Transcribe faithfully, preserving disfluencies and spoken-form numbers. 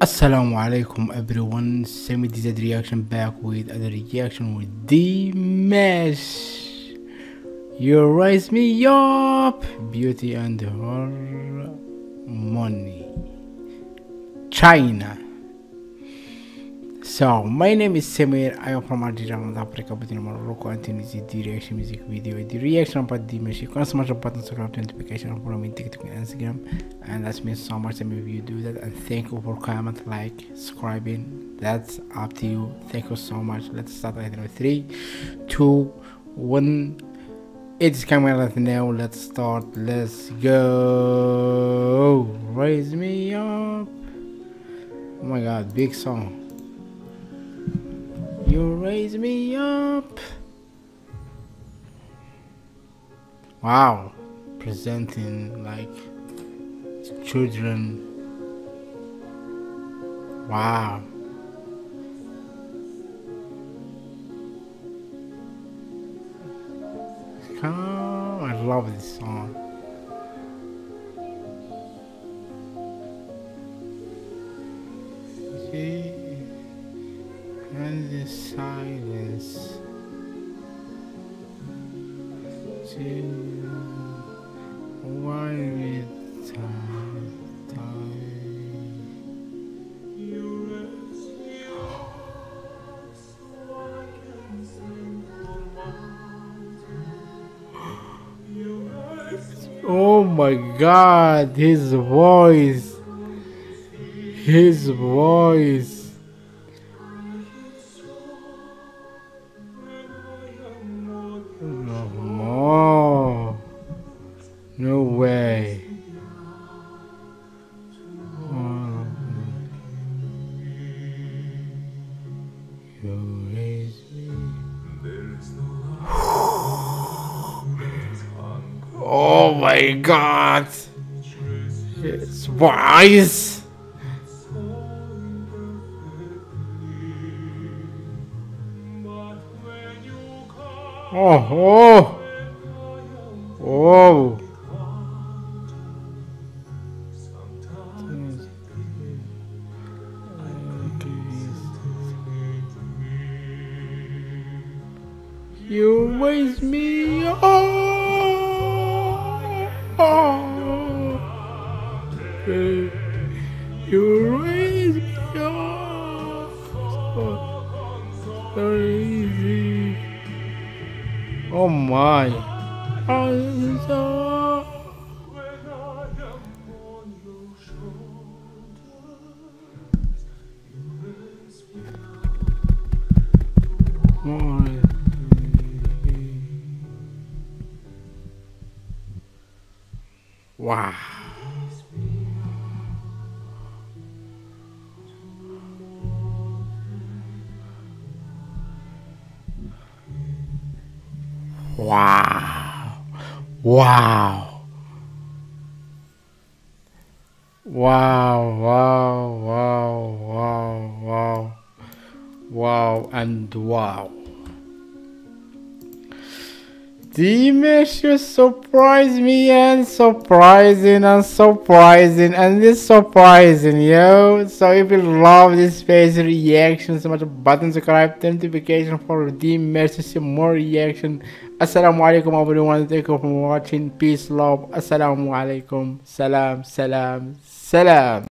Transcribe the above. Assalamu alaikum everyone, Sammy did that reaction back with other reaction with Dimash. You Raise Me Up, Beauty and Harmony, China. So my name is Samir. I am from Algeria, Africa, between Morocco and Tunisia. The reaction music video, the reaction about Dimash. You can smash the button, subscribe to notification, follow me on TikTok and Instagram, and that means so much to me if you do that. And thank you for comment, like, subscribing. That's up to you. Thank you so much. Let's start with three, two, one. It's coming right now. Let's start. Let's go. Raise me up. Oh my God, big song. You raise me up. Wow, presenting like children. Wow. Oh, I love this song. See? And the silence to why with time, time. You raise me up so I can sing the mountain. You raise me up. Oh my God, his voice, his voice. No way. Oh. You raise me. Oh my God. It's wise. Oh, oh. Oh. You raise me up. Oh, you raise me up. So, so easy. Oh my. I'm so. Oh. Wow. Wow. Wow. Wow, wow, wow, wow, wow. Wow and wow. Dimash, you surprise me and surprising and surprising and this surprising, yo. So if you love this face reaction, so much button, subscribe, turn notification for Dimash to see more reaction. Assalamu alaikum everyone, thank you for watching. Peace, love, assalamu alaikum, salam, salam, salam.